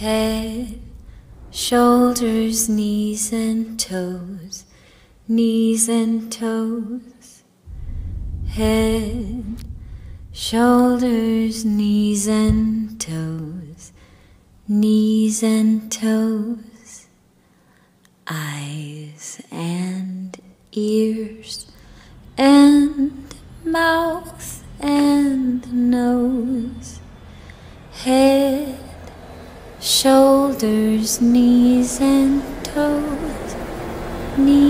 Head, shoulders, knees and toes, knees and toes. Head, shoulders, knees and toes, knees and toes. Eyes and ears and mouth and nose. Head, shoulders, knees and toes, knees.